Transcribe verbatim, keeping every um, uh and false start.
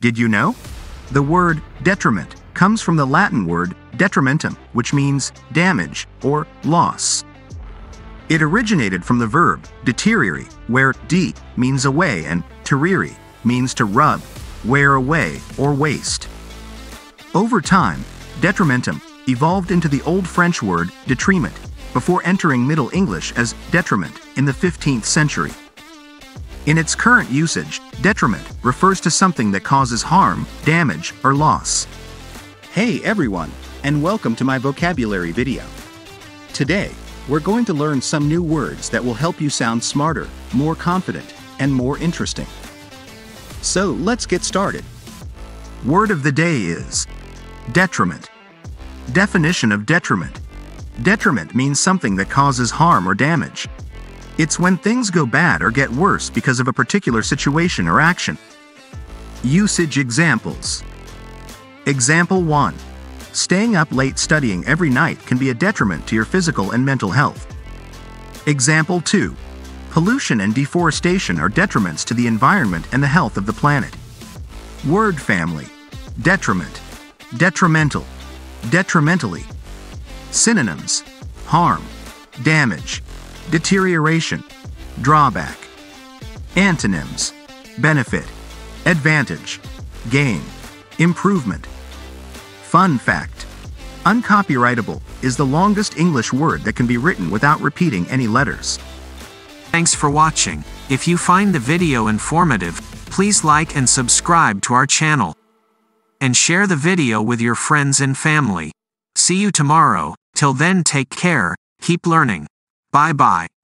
Did you know? The word detriment comes from the Latin word detrimentum, which means damage or loss. It originated from the verb deteriori, where de means away and teriri means to rub, wear away, or waste. Over time, detrimentum evolved into the Old French word detriment, before entering Middle English as detriment in the fifteenth century. In its current usage, detriment refers to something that causes harm, damage, or loss. Hey everyone, and welcome to my vocabulary video. Today, we're going to learn some new words that will help you sound smarter, more confident, and more interesting. So let's get started. Word of the day is detriment. Definition of detriment. Detriment means something that causes harm or damage. It's when things go bad or get worse because of a particular situation or action. Usage examples. Example one. Staying up late studying every night can be a detriment to your physical and mental health. Example two. Pollution and deforestation are detriments to the environment and the health of the planet. Word family. Detriment. Detrimental. Detrimentally. Synonyms. Harm. Damage. Deterioration. Drawback. Antonyms. Benefit. Advantage. Gain. Improvement. Fun fact. Uncopyrightable is the longest English word that can be written without repeating any letters. Thanks for watching. If you find the video informative, please like and subscribe to our channel. And share the video with your friends and family. See you tomorrow. Till then, take care, keep learning. Bye-bye.